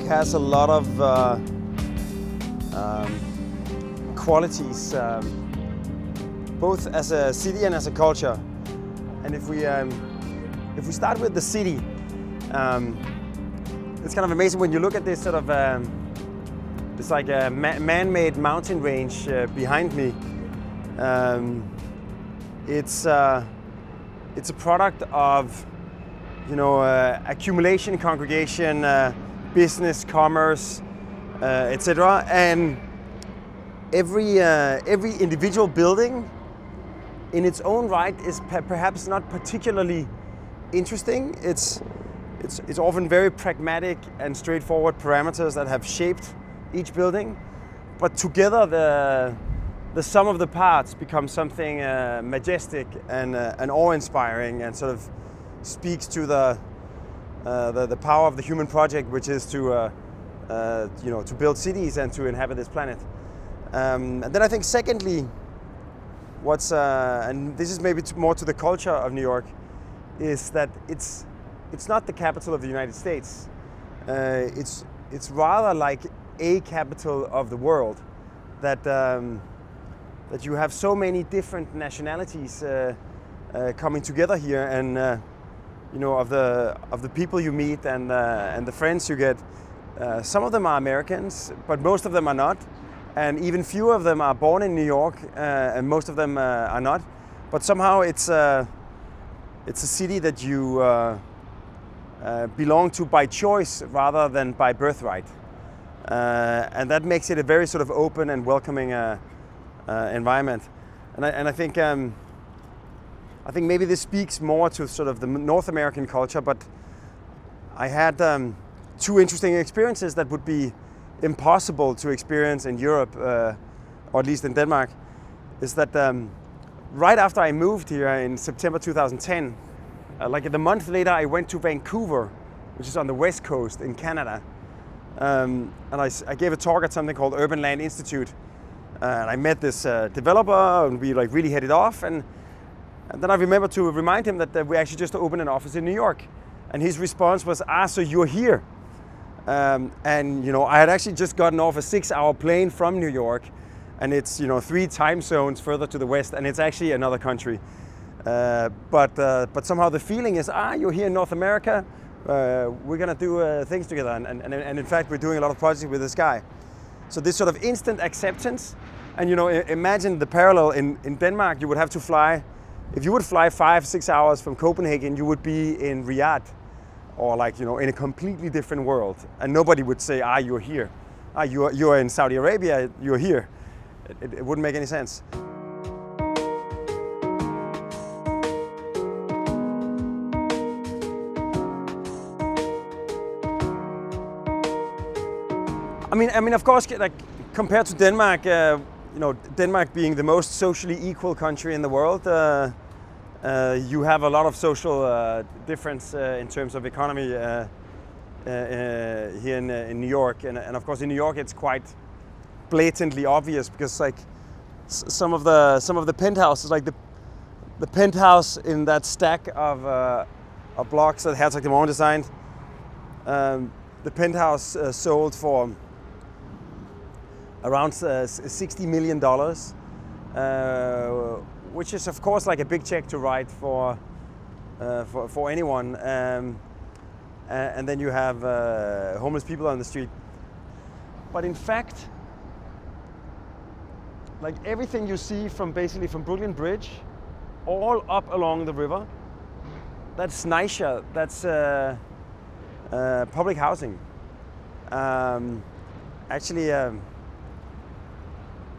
park has a lot of qualities, both as a city and as a culture. And if we start with the city, it's kind of amazing when you look at this sort of it's like a man-made mountain range behind me. It's a product of, you know, accumulation, congregation, business, commerce, etc. And every individual building in its own right is perhaps not particularly interesting. It's often very pragmatic and straightforward parameters that have shaped each building, but together the sum of the parts becomes something majestic and awe-inspiring, and sort of speaks to the power of the human project, which is to you know, to build cities and to inhabit this planet. And then I think secondly, what's and this is maybe more to the culture of New York, is that it's not the capital of the United States. It's rather like a capital of the world, that that you have so many different nationalities coming together here, and you know, of the people you meet and the friends you get, some of them are Americans, but most of them are not, and even fewer of them are born in New York, and most of them are not. But somehow it's a city that you belong to by choice rather than by birthright, and that makes it a very sort of open and welcoming environment. And I think. I think maybe this speaks more to sort of the North American culture, but I had two interesting experiences that would be impossible to experience in Europe, or at least in Denmark, is that right after I moved here in September 2010, like the month later, I went to Vancouver, which is on the west coast in Canada, and I gave a talk at something called Urban Land Institute, and I met this developer, and we like really hit it off, and then I remember to remind him that we actually just opened an office in New York. And his response was, ah, so you're here. And you know, I had actually just gotten off a 6-hour plane from New York, and it's, you know, 3 time zones further to the west, and it's actually another country. But somehow the feeling is, ah, you're here in North America, we're gonna do things together. And in fact, we're doing a lot of projects with this guy. So this sort of instant acceptance, and you know, imagine the parallel in Denmark. You would have to fly. If you would fly 5-6 hours from Copenhagen, you would be in Riyadh, or like, you know, in a completely different world, and nobody would say, ah, you're here. Ah, you're in Saudi Arabia, you're here. It wouldn't make any sense. I mean, of course, like compared to Denmark, you know, Denmark being the most socially equal country in the world, you have a lot of social difference in terms of economy here in New York, and of course in New York it's quite blatantly obvious, because like some of the penthouses, like the penthouse in that stack of blocks that Herzog de Meuron designed, the penthouse sold for around $60 million, which is of course like a big check to write for anyone. And then you have homeless people on the street. But in fact, like everything you see from Brooklyn Bridge, all up along the river, that's NYSHA, that's public housing.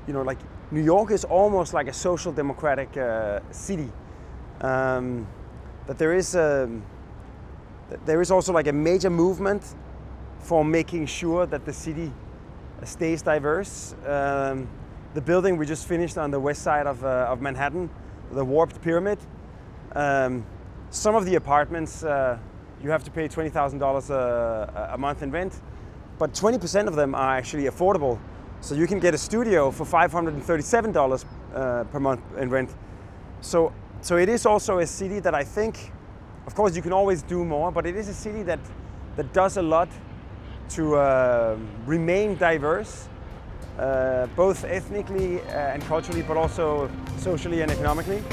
You know, like New York is almost like a social democratic city. But there is also like a major movement for making sure that the city stays diverse. The building we just finished on the west side of Manhattan, the Warped Pyramid. Some of the apartments you have to pay $20,000 a month in rent, but 20% of them are actually affordable. So you can get a studio for $537 per month in rent. So it is also a city that I think, of course you can always do more, but it is a city that does a lot to remain diverse, both ethnically and culturally, but also socially and economically.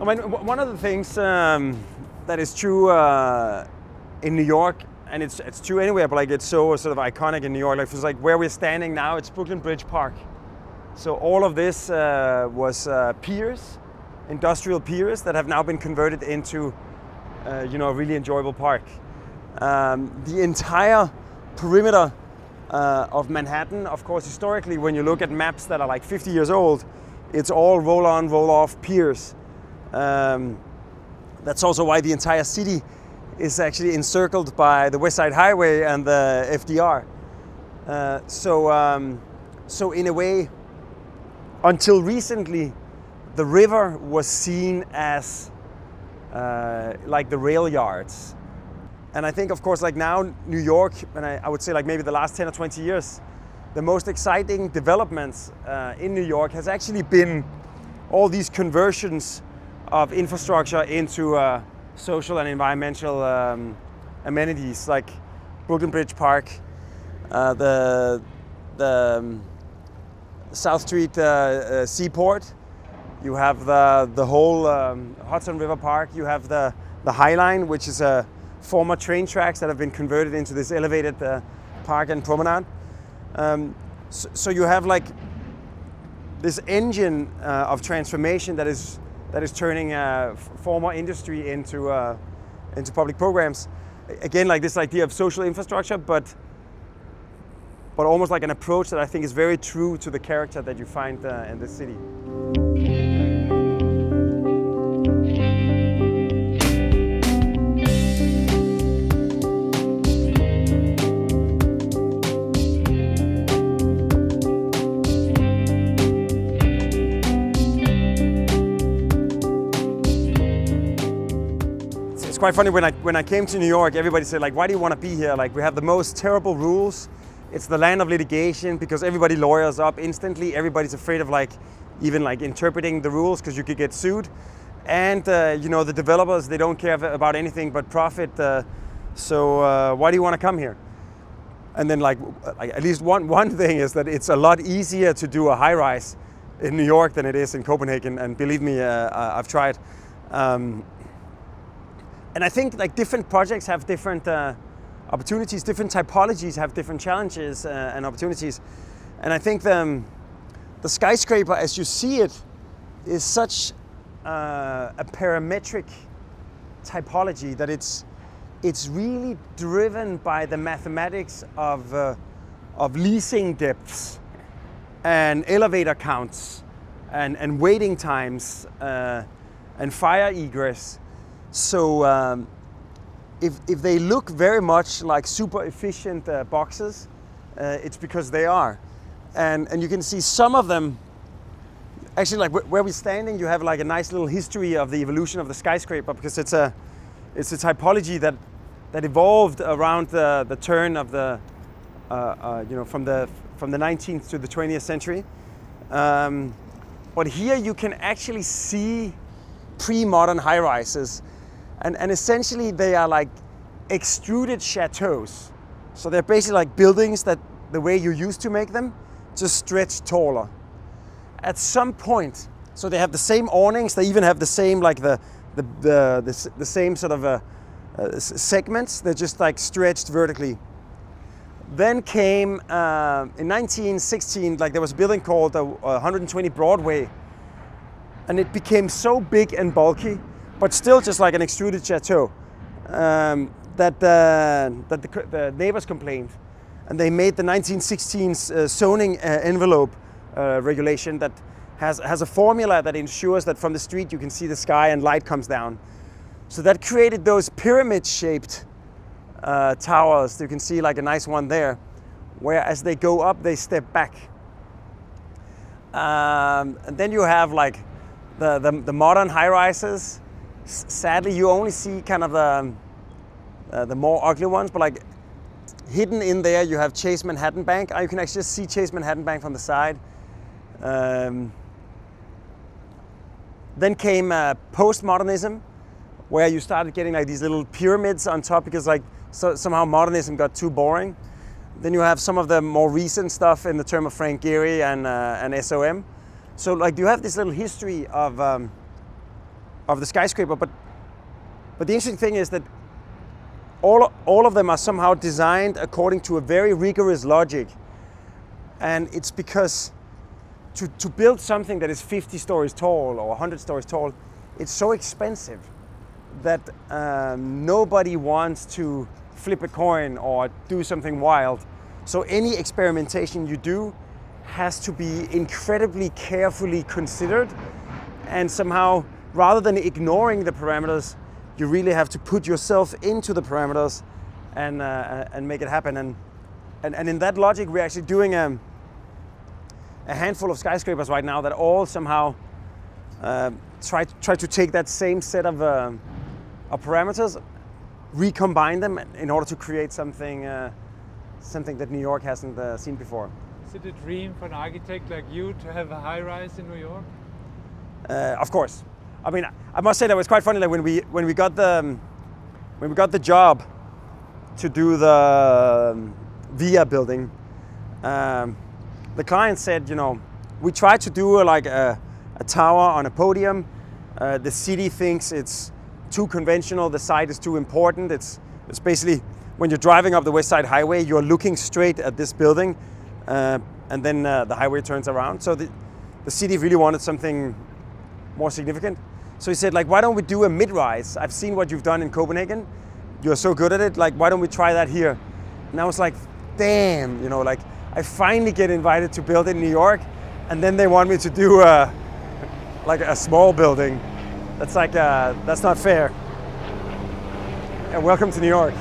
I mean, one of the things that is true in New York, and it's true anywhere, but like it's so sort of iconic in New York. Like, it's like where we're standing now, it's Brooklyn Bridge Park. So all of this was piers, industrial piers that have now been converted into, you know, a really enjoyable park. The entire perimeter of Manhattan, of course, historically, when you look at maps that are like 50 years old, it's all roll-on, roll-off piers. That's also why the entire city is actually encircled by the West Side Highway and the FDR. So in a way, until recently, the river was seen as like the rail yards. And I think, of course, like now New York, and I would say like maybe the last 10 or 20 years, the most exciting developments in New York has actually been all these conversions of infrastructure into social and environmental amenities, like Brooklyn Bridge Park, the South Street Seaport. You have the whole Hudson River Park. You have the High Line, which is former train tracks that have been converted into this elevated park and promenade. So you have like this engine of transformation that is turning former industry into public programs. Again, like this idea of social infrastructure, but almost like an approach that I think is very true to the character that you find in the city. It's quite funny, when I came to New York, everybody said, like, why do you want to be here? Like, we have the most terrible rules. It's the land of litigation because everybody lawyers up instantly. Everybody's afraid of like, even like interpreting the rules because you could get sued. And, you know, the developers, they don't care about anything but profit. So why do you want to come here? And then like, at least one thing is that it's a lot easier to do a high rise in New York than it is in Copenhagen. And believe me, I've tried. And I think like different projects have different opportunities, different typologies have different challenges and opportunities. And I think the skyscraper, as you see it, is such a parametric typology that it's really driven by the mathematics of leasing depths and elevator counts and waiting times and fire egress. So if they look very much like super efficient boxes, it's because they are. And you can see some of them, actually like where we're standing, you have like a nice little history of the evolution of the skyscraper because it's a typology that evolved around the turn of the, you know, from the 19th to the 20th century. But here you can actually see pre-modern high-rises. And essentially they are like extruded chateaus. So they're basically like buildings that the way you used to make them, just stretched taller. At some point, so they have the same awnings, they even have the same like the same sort of segments, they're just like stretched vertically. Then came, in 1916, like there was a building called 120 Broadway, and it became so big and bulky but still just like an extruded chateau, that the neighbors complained. And they made the 1916 zoning envelope regulation that has a formula that ensures that from the street you can see the sky and light comes down. So that created those pyramid-shaped towers. You can see like a nice one there, where as they go up, they step back. And then you have like the modern high-rises. Sadly, you only see kind of the more ugly ones, but like hidden in there, you have Chase Manhattan Bank. You can actually see Chase Manhattan Bank from the side. Then came postmodernism, where you started getting like these little pyramids on top because like somehow modernism got too boring. Then you have some of the more recent stuff in the term of Frank Gehry and SOM. So like you have this little history of the skyscraper, but the interesting thing is that all of them are somehow designed according to a very rigorous logic. And it's because to build something that is 50 stories tall or 100 stories tall, it's so expensive that nobody wants to flip a coin or do something wild. So any experimentation you do has to be incredibly carefully considered, and somehow, rather than ignoring the parameters, you really have to put yourself into the parameters and make it happen. And in that logic, we're actually doing a handful of skyscrapers right now that all somehow try to take that same set of parameters, recombine them in order to create something something that New York hasn't seen before. Is it a dream for an architect like you to have a high-rise in New York? Of course. I mean, I must say that it was quite funny that when we got the job to do the VIA building, the client said, you know, we tried to do like a tower on a podium. The city thinks it's too conventional. The site is too important. It's basically when you're driving up the West Side Highway, you're looking straight at this building, and then the highway turns around. So the city really wanted something more significant. So he said, like, why don't we do a mid-rise? I've seen what you've done in Copenhagen. You're so good at it. Like, why don't we try that here? And I was like, damn, you know, like I finally get invited to build in New York, and then they want me to do like a small building. That's like, that's not fair. And welcome to New York.